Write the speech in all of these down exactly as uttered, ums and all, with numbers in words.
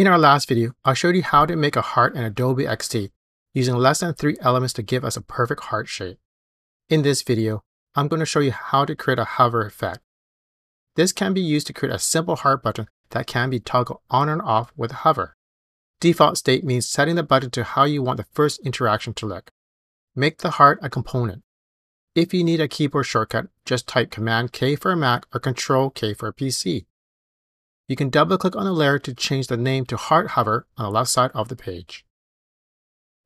In our last video, I showed you how to make a heart in Adobe X D using less than three elements to give us a perfect heart shape. In this video, I'm going to show you how to create a hover effect. This can be used to create a simple heart button that can be toggled on and off with hover. Default state means setting the button to how you want the first interaction to look. Make the heart a component. If you need a keyboard shortcut, just type Command K for a Mac or Control K for a P C. You can double-click on the layer to change the name to Heart Hover on the left side of the page.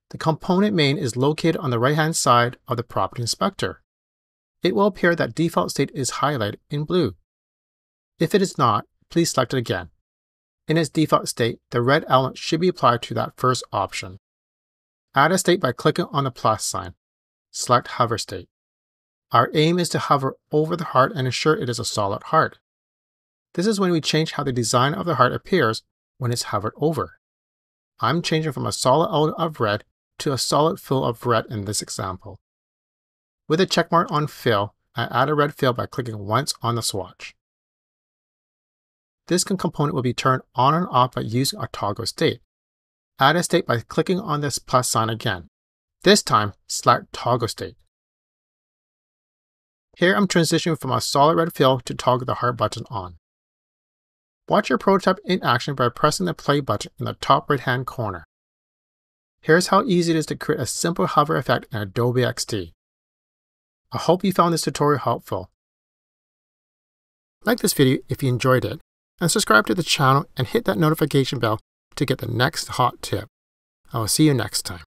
The component main is located on the right-hand side of the Property Inspector. It will appear that default state is highlighted in blue. If it is not, please select it again. In its default state, the red element should be applied to that first option. Add a state by clicking on the plus sign. Select Hover State. Our aim is to hover over the heart and ensure it is a solid heart. This is when we change how the design of the heart appears when it's hovered over. I'm changing from a solid element of red to a solid fill of red in this example. With a checkmark on fill, I add a red fill by clicking once on the swatch. This component will be turned on and off by using a toggle state. Add a state by clicking on this plus sign again. This time, select Toggle State. Here I'm transitioning from a solid red fill to toggle the heart button on. Watch your prototype in action by pressing the play button in the top right hand corner. Here's how easy it is to create a simple hover effect in Adobe X D. I hope you found this tutorial helpful. Like this video if you enjoyed it, and subscribe to the channel and hit that notification bell to get the next hot tip. I will see you next time.